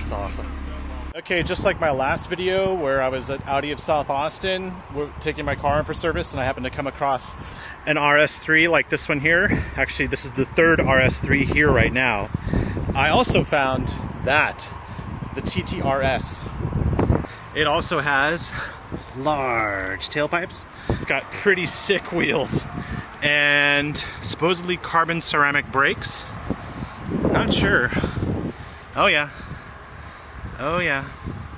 It's awesome. Okay, just like my last video where I was at Audi of South Austin, we're taking my car in for service and I happened to come across an RS3 like this one here. Actually, this is the third RS3 here right now. I also found that, the TTRS. It also has large tailpipes, got pretty sick wheels, and supposedly carbon ceramic brakes. Not sure. Oh yeah. Oh yeah,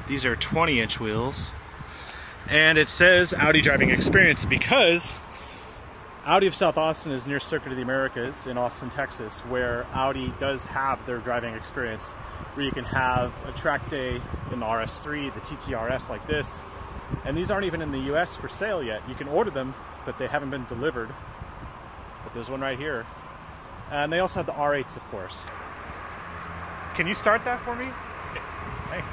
these are 20-inch wheels. And it says Audi driving experience because Audi of South Austin is near Circuit of the Americas in Austin, Texas, where Audi does have their driving experience, where you can have a track day in the RS3, the TTRS like this. And these aren't even in the US for sale yet. You can order them, but they haven't been delivered. But there's one right here. And they also have the R8s, of course. Can you start that for me? Thanks.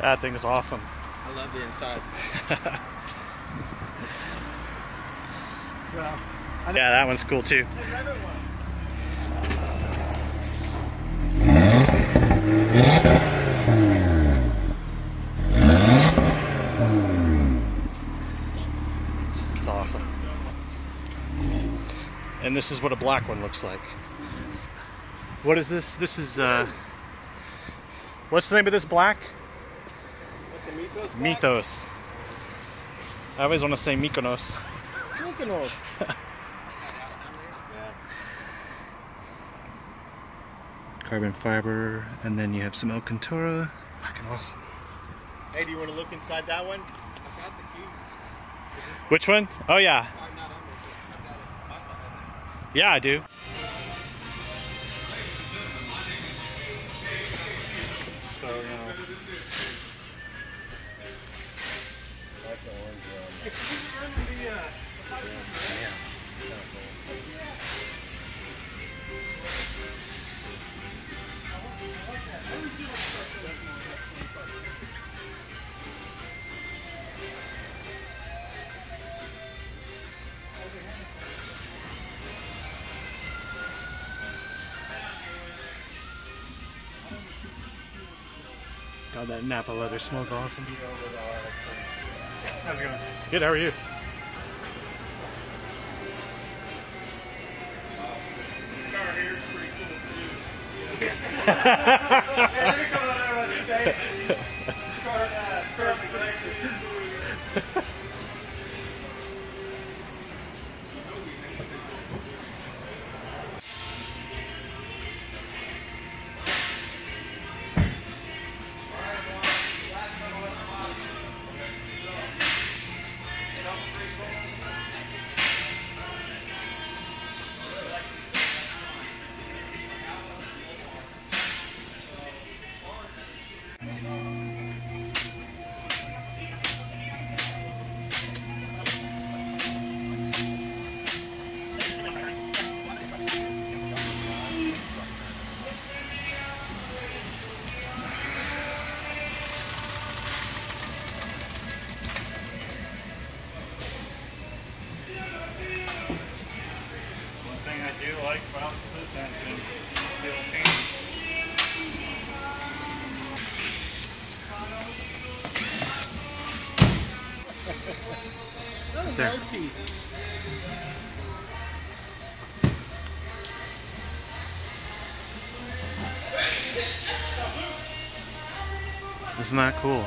That thing is awesome. I love the inside. Well, yeah, that one's cool too. It's awesome. And this is what a black one looks like. What is this? This is what's the name of this black? Like the Mythos black? Mythos. I always want to say Mykonos. Mykonos. Carbon fiber, and then you have some Alcantara. Fucking awesome. Hey, do you want to look inside that one? I've got the key. Which one? Oh yeah. Yeah, I do. So, that's the orange one. God, that Napa leather smells awesome. How's it going? Good, how are you? This car here is pretty cool too. And they come out around the States. This car is perfect. Well, this engine is still painted. There. Isn't that cool?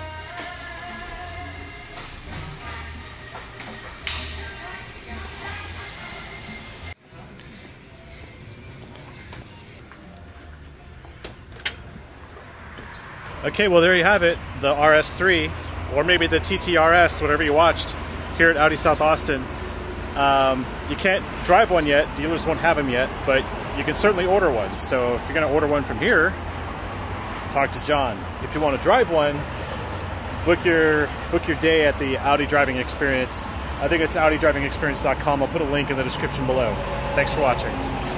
Okay, well there you have it, the RS3, or maybe the TTRS, whatever you watched, here at Audi South Austin. You can't drive one yet, dealers won't have them yet, but you can certainly order one. So if you're going to order one from here, talk to John. If you want to drive one, book your day at the Audi Driving Experience. I think it's audidrivingexperience.com. I'll put a link in the description below. Thanks for watching.